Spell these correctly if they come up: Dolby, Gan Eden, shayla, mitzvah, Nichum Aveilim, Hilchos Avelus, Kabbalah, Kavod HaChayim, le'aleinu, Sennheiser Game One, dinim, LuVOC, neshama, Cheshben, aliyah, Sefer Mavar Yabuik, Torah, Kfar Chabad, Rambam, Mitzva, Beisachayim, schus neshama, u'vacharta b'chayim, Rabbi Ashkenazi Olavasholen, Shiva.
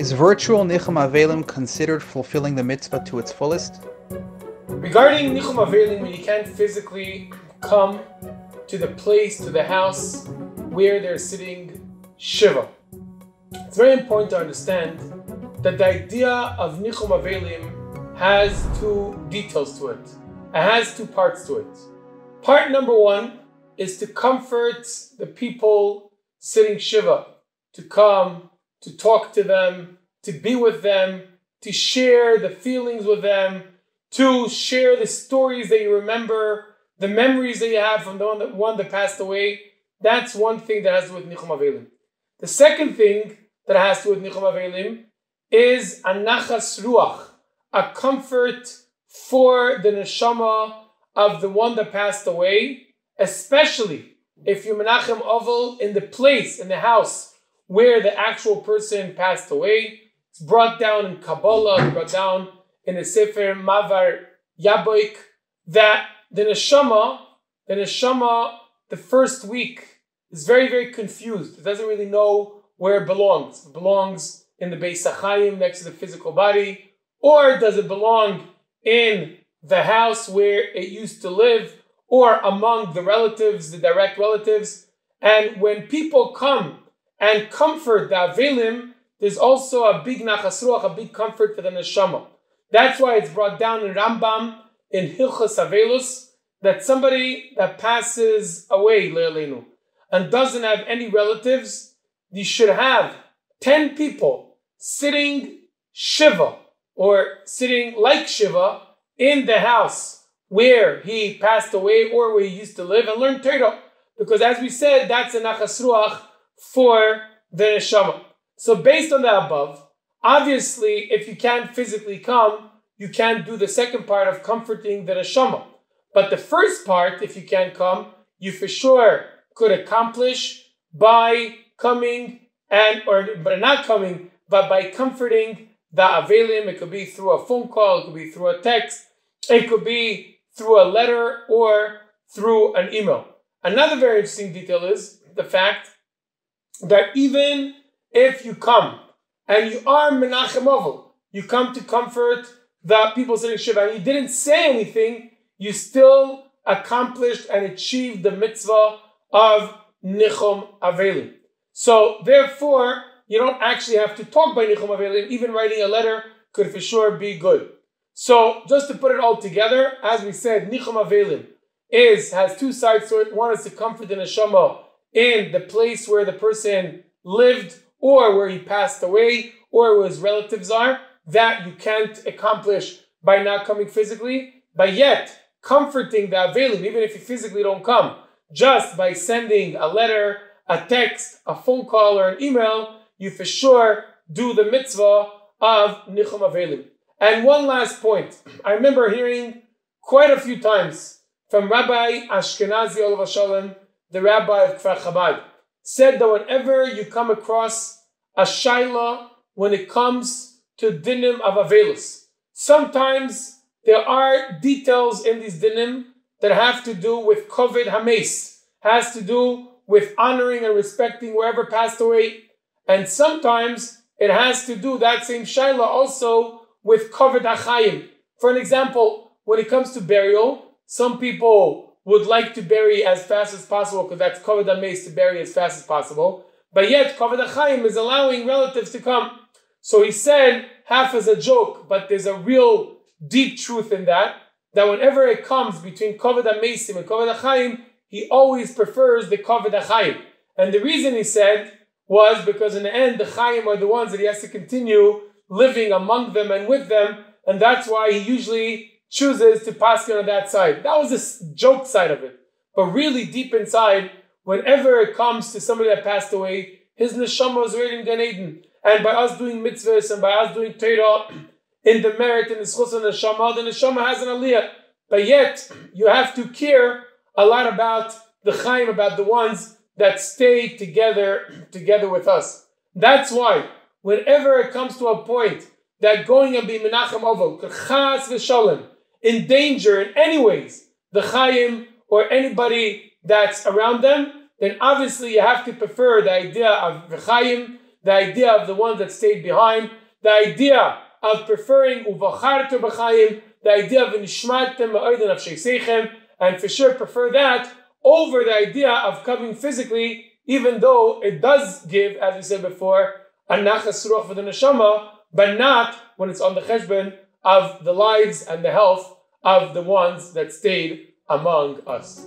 Is virtual Nichum Aveilim considered fulfilling the mitzvah to its fullest? Regarding Nichum Aveilim, when you can't physically come to the place, to the house where they're sitting Shiva, it's very important to understand that the idea of Nichum Aveilim has two details to it. It has two parts to it. Part number one is to comfort the people sitting Shiva, to come, to talk to them, to be with them, to share the feelings with them, to share the stories that you remember, the memories that you have from the one that passed away. That's one thing that has to do with Nichum Aveilim. The second thing that has to do with Nichum Aveilim is Anachas Ruach, a comfort for the neshama of the one that passed away, especially if you're Menachem Oval in the place, in the house, where the actual person passed away. It's brought down in Kabbalah, it's brought down in the Sefer Mavar Yabuik, that the neshama, the first week is very, very confused. It doesn't really know where it belongs. It belongs in the Beisachayim next to the physical body, or does it belong in the house where it used to live, or among the relatives, the direct relatives? And when people come and comfort the Aveilim, there's also a big nachas ruach, a big comfort for the neshama. That's why it's brought down in Rambam, in Hilchos Avelus, that somebody that passes away, le'aleinu, and doesn't have any relatives, you should have 10 people sitting Shiva, or sitting like Shiva, in the house where he passed away or where he used to live, and learn Torah. Because as we said, that's a nachas ruach for the neshama. So based on the above, obviously if you can't physically come, you can't do the second part of comforting the neshama. But the first part, if you can't come, you for sure could accomplish by coming by comforting the Aveilim. It could be through a phone call, it could be through a text, it could be through a letter or through an email. Another very interesting detail is the fact that even if you come and you are Menachem Oval, you come to comfort the people sitting Shiva, and you didn't say anything, you still accomplished and achieved the mitzvah of Nichum Aveilim. So therefore, you don't actually have to talk by Nichum Aveilim. Even writing a letter could for sure be good. So just to put it all together, as we said, Nichum Aveilim has two sides to it. One is to comfort the neshama in the place where the person lived, or where he passed away, or where his relatives are, that you can't accomplish by not coming physically, but yet comforting the Aveilim, even if you physically don't come, just by sending a letter, a text, a phone call, or an email, you for sure do the mitzvah of Nichum Aveilim. And one last point, I remember hearing quite a few times from Rabbi Ashkenazi Olavasholen, the rabbi of Kfar Chabad, said that whenever you come across a shayla when it comes to dinim of Avelus, sometimes there are details in these dinim that have to do with Kavod HaMeis, has to do with honoring and respecting whoever passed away. And sometimes it has to do, that same shayla, also with Kavod HaChayim. For an example, when it comes to burial, some people would like to bury as fast as possible, because that's Kavod HaMeis, to bury as fast as possible. But yet, Kavod HaChayim is allowing relatives to come. So he said, half as a joke, but there's a real deep truth in that, that whenever it comes between Kavod HaMeis and Kavod HaChayim, he always prefers the Kavod HaChayim. And the reason he said was because in the end, the Chayim are the ones that he has to continue living among them and with them, and that's why he usually chooses to paskin on that side. That was a joke side of it. But really deep inside, whenever it comes to somebody that passed away, his neshama was already in Gan Eden. And by us doing mitzvahs and by us doing Torah in the merit and the schus neshama, the neshama has an aliyah. But yet, you have to care a lot about the Chaim, about the ones that stay together with us. That's why, whenever it comes to a point that going and be Menachem Oval could chas v'sholem endanger in any ways the Chaim or anybody that's around them, then obviously you have to prefer the idea of the Chaim, the idea of the ones that stayed behind, the idea of preferring u'vacharta b'chayim, the idea of nishmatem ma'odin avshei seichem, and for sure prefer that over the idea of coming physically, even though it does give, as we said before, Anachas Ruach for the neshama, but not when it's on the Cheshben of the lives and the health of the ones that stayed among us.